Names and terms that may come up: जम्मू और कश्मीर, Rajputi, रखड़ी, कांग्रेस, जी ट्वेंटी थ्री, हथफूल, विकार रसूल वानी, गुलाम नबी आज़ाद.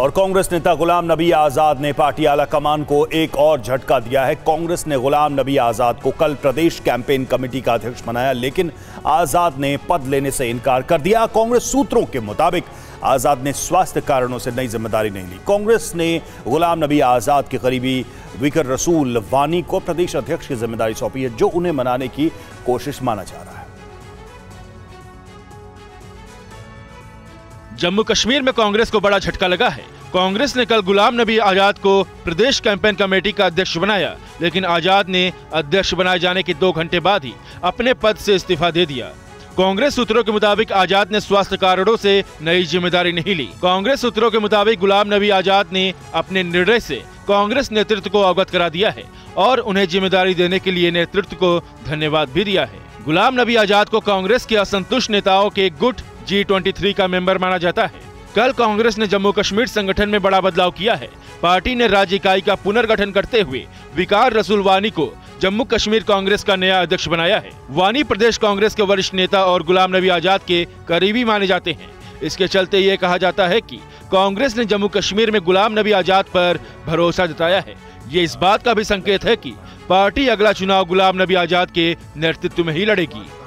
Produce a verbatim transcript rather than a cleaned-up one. और कांग्रेस नेता गुलाम नबी आज़ाद ने पार्टी आला कमान को एक और झटका दिया है। कांग्रेस ने गुलाम नबी आज़ाद को कल प्रदेश कैंपेन कमेटी का अध्यक्ष बनाया, लेकिन आज़ाद ने पद लेने से इनकार कर दिया। कांग्रेस सूत्रों के मुताबिक आज़ाद ने स्वास्थ्य कारणों से नई जिम्मेदारी नहीं ली। कांग्रेस ने गुलाम नबी आज़ाद के करीबी विकार रसूल वानी को प्रदेश अध्यक्ष की जिम्मेदारी सौंपी है, जो उन्हें मनाने की कोशिश माना जा रहा है। जम्मू कश्मीर में कांग्रेस को बड़ा झटका लगा है। कांग्रेस ने कल गुलाम नबी आज़ाद को प्रदेश कैंपेन कमेटी का अध्यक्ष बनाया, लेकिन आज़ाद ने अध्यक्ष बनाए जाने के दो घंटे बाद ही अपने पद से इस्तीफा दे दिया। कांग्रेस सूत्रों के मुताबिक आज़ाद ने स्वास्थ्य कारणों से नई जिम्मेदारी नहीं ली। कांग्रेस सूत्रों के मुताबिक गुलाम नबी आज़ाद ने अपने निर्णय से कांग्रेस नेतृत्व को अवगत करा दिया है और उन्हें जिम्मेदारी देने के लिए नेतृत्व को धन्यवाद भी दिया है। गुलाम नबी आज़ाद को कांग्रेस के असंतुष्ट नेताओं के गुट जी ट्वेंटी थ्री का मेंबर माना जाता है। कल कांग्रेस ने जम्मू कश्मीर संगठन में बड़ा बदलाव किया है। पार्टी ने राज्य इकाई का पुनर्गठन करते हुए विकार रसूल वानी को जम्मू कश्मीर कांग्रेस का नया अध्यक्ष बनाया है। वानी प्रदेश कांग्रेस के वरिष्ठ नेता और गुलाम नबी आज़ाद के करीबी माने जाते हैं। इसके चलते ये कहा जाता है कि कांग्रेस ने जम्मू कश्मीर में गुलाम नबी आज़ाद पर भरोसा जताया है। ये इस बात का भी संकेत है कि पार्टी अगला चुनाव गुलाम नबी आज़ाद के नेतृत्व में ही लड़ेगी।